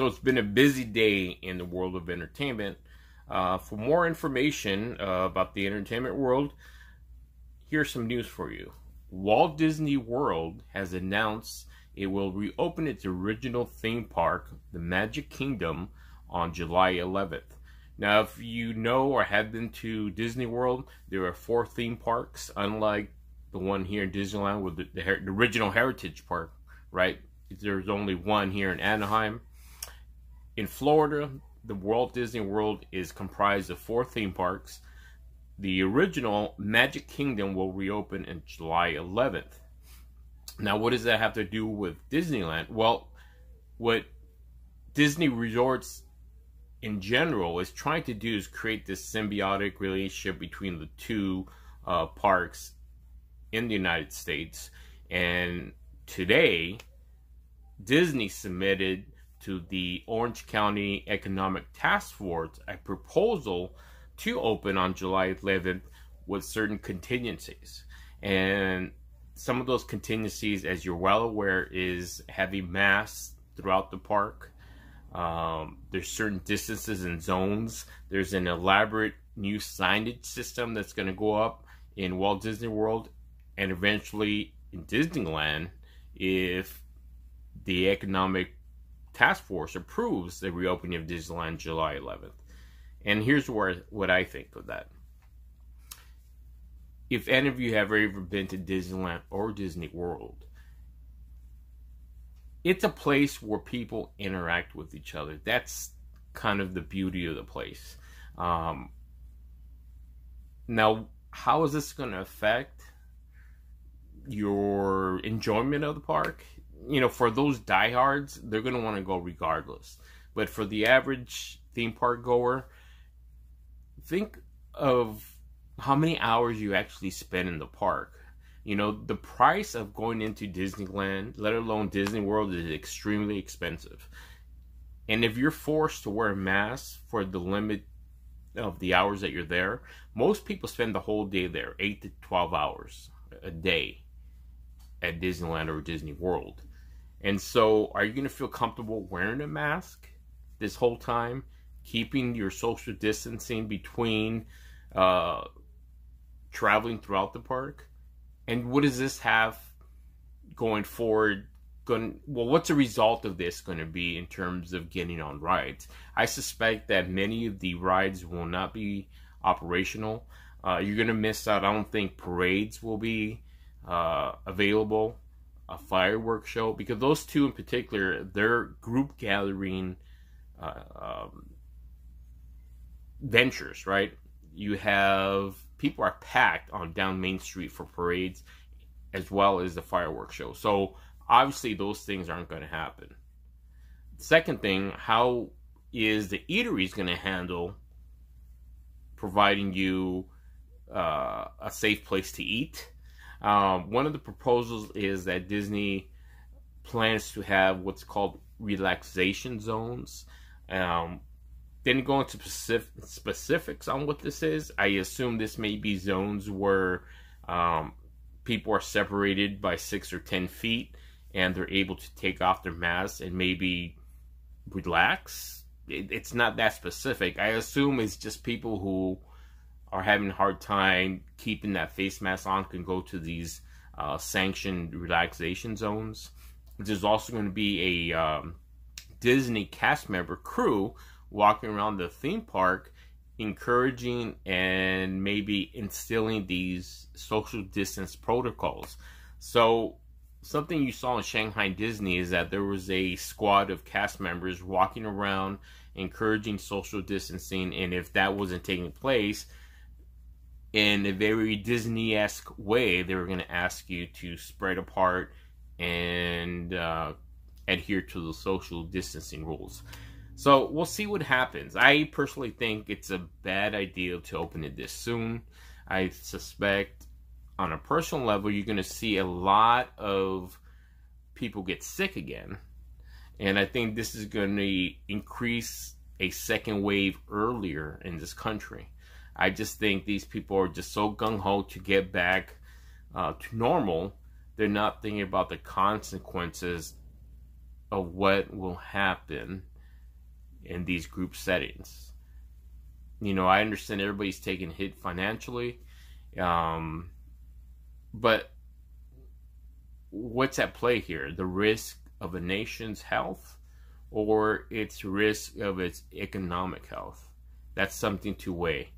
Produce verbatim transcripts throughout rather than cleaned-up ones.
So it's been a busy day in the world of entertainment. Uh, for more information uh, about the entertainment world, here's some news for you. Walt Disney World has announced it will reopen its original theme park, the Magic Kingdom, on July eleventh. Now, if you know or have been to Disney World, there are four theme parks, unlike the one here in Disneyland with the, the, her the original Heritage Park, right? There's only one here in Anaheim. In Florida, the Walt Disney World is comprised of four theme parks. The original Magic Kingdom will reopen on July eleventh. Now, what does that have to do with Disneyland? Well, what Disney Resorts in general is trying to do is create this symbiotic relationship between the two uh, parks in the United States. And today, Disney submitted to the Orange County Economic Task Force a proposal to open on July eleventh with certain contingencies. And some of those contingencies, as you're well aware, is having masks throughout the park. Um, there's certain distances and zones. There's an elaborate new signage system that's going to go up in Walt Disney World and eventually in Disneyland if the Economic Task Force approves the reopening of Disneyland July eleventh. And here's where what I think of that. If any of you have ever been to Disneyland or Disney World, it's a place where people interact with each other. That's kind of the beauty of the place. Um, now, how is this going to affect your enjoyment of the park? You know, for those diehards, they're going to want to go regardless. But for the average theme park goer, think of how many hours you actually spend in the park. You know, the price of going into Disneyland, let alone Disney World, is extremely expensive. And if you're forced to wear a mask for the limit of the hours that you're there, most people spend the whole day there, eight to twelve hours a day at Disneyland or Disney World. And so, are you going to feel comfortable wearing a mask this whole time, keeping your social distancing between uh, traveling throughout the park? And what does this have going forward? Going, well, what's the result of this going to be in terms of getting on rides? I suspect that many of the rides will not be operational. Uh, you're going to miss out. I don't think parades will be uh, available, a fireworks show, because those two in particular, they're group gathering uh, um, ventures, right? You have people are packed on down Main Street for parades as well as the fireworks show. So obviously those things aren't going to happen. Second thing, how is the eateries going to handle providing you uh, a safe place to eat? Um, one of the proposals is that Disney plans to have what's called relaxation zones. Um, Then going to specific, specifics on what this is, I assume this may be zones where um, people are separated by six or ten feet and they're able to take off their masks and maybe relax. It, it's not that specific. I assume it's just people who are having a hard time keeping that face mask on can go to these uh, sanctioned relaxation zones. There's also going to be a um, Disney cast member crew walking around the theme park, encouraging and maybe instilling these social distance protocols. So something you saw in Shanghai Disney is that there was a squad of cast members walking around, encouraging social distancing. And if that wasn't taking place, in a very Disney-esque way, they were going to ask you to spread apart and uh, adhere to the social distancing rules. So we'll see what happens. I personally think it's a bad idea to open it this soon. I suspect on a personal level, you're going to see a lot of people get sick again. And I think this is going to increase a second wave earlier in this country. I just think these people are just so gung-ho to get back uh, to normal. They're not thinking about the consequences of what will happen in these group settings. You know, I understand everybody's taking a hit financially, um, but what's at play here? The risk of a nation's health or its risk of its economic health? That's something to weigh.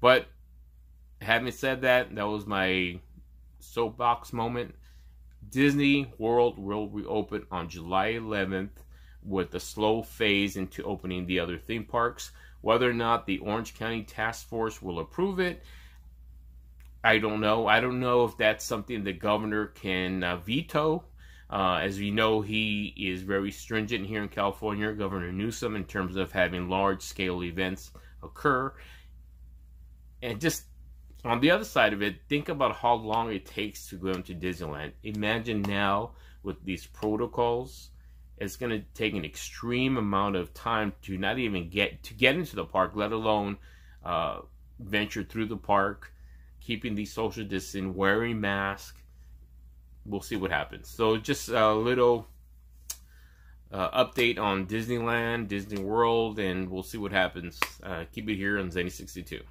But having said that, that was my soapbox moment. Disney World will reopen on July eleventh with a slow phase into opening the other theme parks. Whether or not the Orange County Task Force will approve it, I don't know. I don't know if that's something the governor can uh, veto. Uh, as we know, he is very stringent here in California, Governor Newsom, in terms of having large-scale events occur. And just on the other side of it, think about how long it takes to go into Disneyland. Imagine now with these protocols, it's going to take an extreme amount of time to not even get to get into the park, let alone uh, venture through the park, keeping the social distance, wearing masks. We'll see what happens. So just a little uh, update on Disneyland, Disney World, and we'll see what happens. Uh, keep it here on Zennie sixty-two.